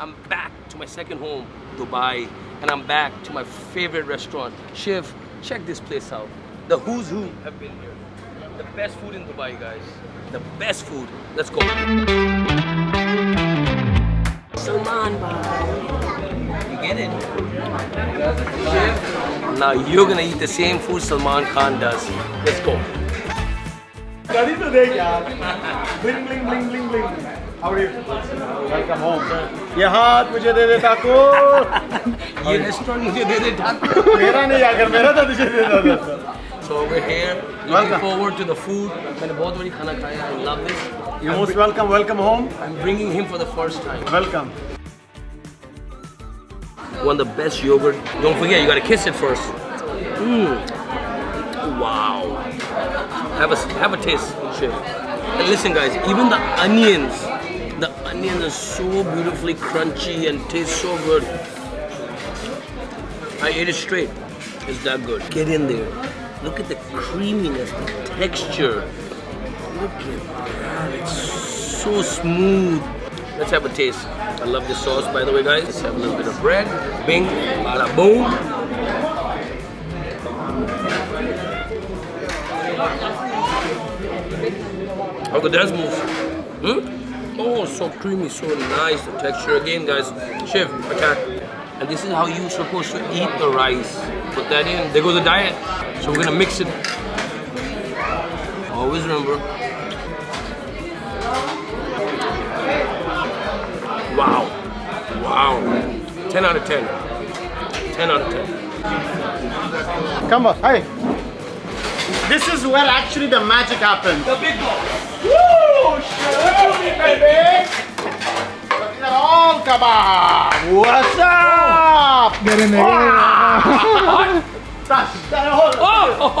I'm back to my second home, Dubai, and I'm back to my favorite restaurant. Chef, check this place out. The who's who have been here. The best food in Dubai, guys. The best food. Let's go. Salman, you get it? Chef, now you're gonna eat the same food Salman Khan does. Let's go. Bling, bling, bling, bling, bling. How are you? Welcome home. Yeh haath mujhe de de taco. Yeh restaurant mujhe de de taco. Mera nahi yaar, mera tha tujhe de de. So we're here. Looking forward to the food. Maine bahut bari khana khaya. I love this. You're most welcome. Welcome home. I'm bringing him for the first time. Welcome. One of the best yogurt. Don't forget, you gotta kiss it first. Mmm. Wow. Have a taste, Chef. And listen, guys. Even the onions. The onions are so beautifully crunchy and taste so good. I ate it straight. It's that good. Get in there. Look at the creaminess, the texture. Look at that. It's so smooth. Let's have a taste. I love this sauce, by the way, guys. Let's have a little bit of bread. Bing, bada boom. How the does move? Hmm? Oh, so creamy, so nice, the texture. Again, guys, Chef, okay. And this is how you're supposed to eat the rice. Put that in, there goes the diet. So we're gonna mix it. Always remember. Wow, wow. 10 out of 10. 10 out of 10. Come on, hi. This is where actually the magic happens. The big box. Woo! All kebab. What's up? Get in there. Ah.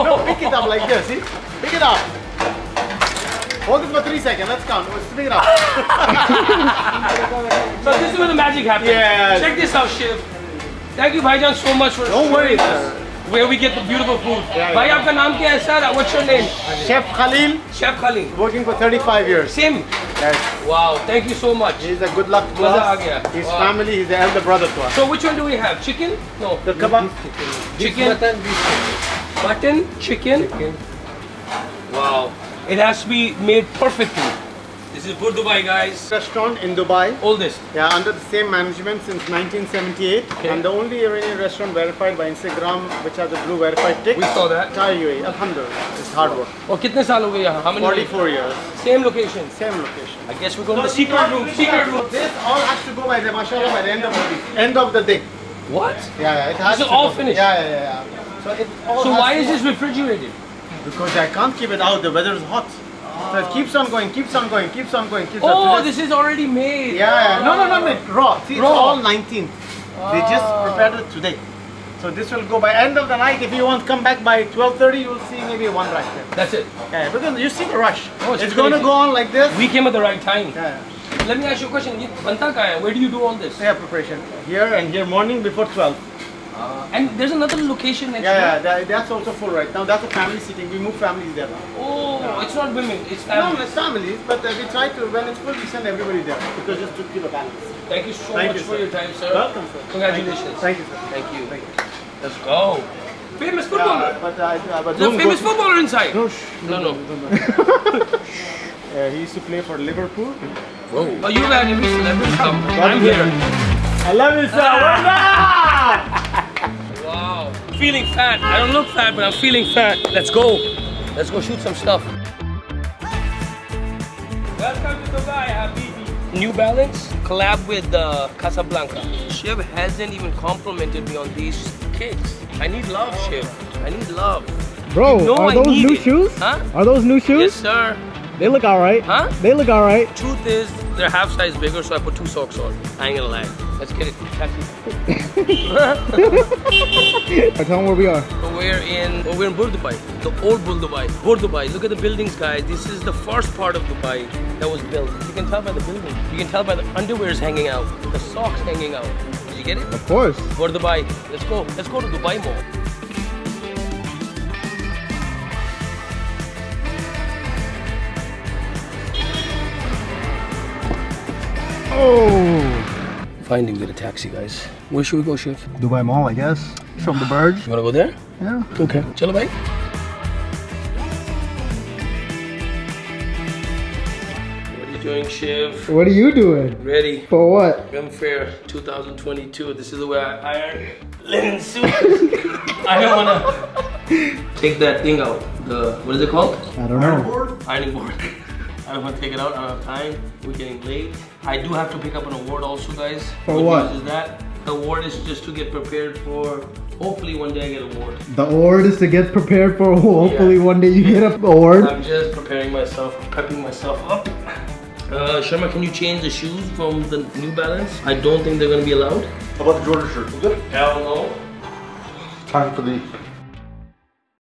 No, pick it up like this. See? Pick it up. Hold it for 3 seconds. Let's count. Pick it up. So this is where the magic happens. Yeah. Check this out, Shiv. Thank you, Bhaijan, so much for showing us where we get the beautiful food. Yeah, Bhai, aapka naam kya hai, sir? What's your name? Chef Khalil. Chef Khalil. Working for 35 years. Same. Yes. Wow, thank you so much. He's a good luck to us. His family, he's the elder brother to us. So which one do we have? Chicken? No. The kebab? Chicken. Mutton, beef. Mutton, chicken. Wow. It has to be made perfectly. This is Bur Dubai, guys. Restaurant in Dubai. Oldest. Yeah, under the same management since 1978. Okay. And the only Iranian restaurant verified by Instagram, which has a blue verified tick. We saw that. UAE. Alhamdulillah. It's hard work. Oh, kitne saal ho gaye yahan? How many? 44 years. Same location. Same location. I guess we're going to the secret room. Secret room. This all has to go by the mashallah by the end of the week. End of the day. What? Yeah, it has. This is all finished. Yeah. So it all. So why is this refrigerated? Because I can't keep it out. The weather is hot. So it keeps on going, keeps on going, keeps on going, keeps on going. Oh, this is already made. Yeah. No, raw. See, it's all 19th. They just prepared it today. So this will go by end of the night. If you want to come back by 12:30, you'll see maybe one right there. That's it. Yeah, because you see the rush. Oh, it's going to go on like this. We came at the right time. Yeah. Let me ask you a question. Where do you do all this? Yeah, preparation. Here and here morning before 12. And there's another location next door. That's also full right now. That's a family sitting. We move families there. Oh, it's not women, it's families. No, it's families, but we try to, when it's full, we send everybody there. Because just to keep a balance. Thank you so much for your time, sir. Welcome, sir. Congratulations. Thank you, sir. Thank you. Let's go. Famous footballer. But there's a famous footballer inside. No. He used to play for Liverpool. Whoa. Oh, you guys have celebrities come. I'm here. I love you, sir. Wow. I'm feeling fat. I don't look fat, but I'm feeling fat. Let's go. Let's go shoot some stuff. Welcome to Dubai, Habibi. New Balance collab with Casablanca. Shiv hasn't even complimented me on these kicks. I need love, Shiv. I need love. Bro, you know are those new shoes? Huh? Are those new shoes? Yes, sir. They look alright. Huh? They look alright. Truth is, they're half size bigger, so I put two socks on. I ain't gonna lie. Let's get it. Tell them where we are. We're in Bur Dubai, the old Bur Dubai. Bur Dubai. Look at the buildings, guys. This is the first part of Dubai that was built. You can tell by the building. You can tell by the underwears hanging out, the socks hanging out. Did you get it? Of course. Bur Dubai. Let's go. Let's go to Dubai Mall. Oh! Finally we get a taxi, guys. Where should we go, Chef? Dubai Mall, I guess. From the Burj. You wanna go there? Yeah. Okay. Chalo bhai. What are you doing, Chef? What are you doing? Ready. For what? Gunfair 2022. This is the way I iron linen suits. I don't wanna take that thing out. The, what is it called? I don't know. Iron board? Ironing board. I don't want to take it out, I don't have time. We're getting late. I do have to pick up an award also, guys. For what? Is that? The award is just to get prepared for, hopefully one day I get an award. The award is to get prepared for, hopefully one day you get an award. I'm just preparing myself, prepping myself up. Sharma, can you change the shoes from the New Balance? I don't think they're going to be allowed. How about the Jordan shirt? Good? I don't know. Time for the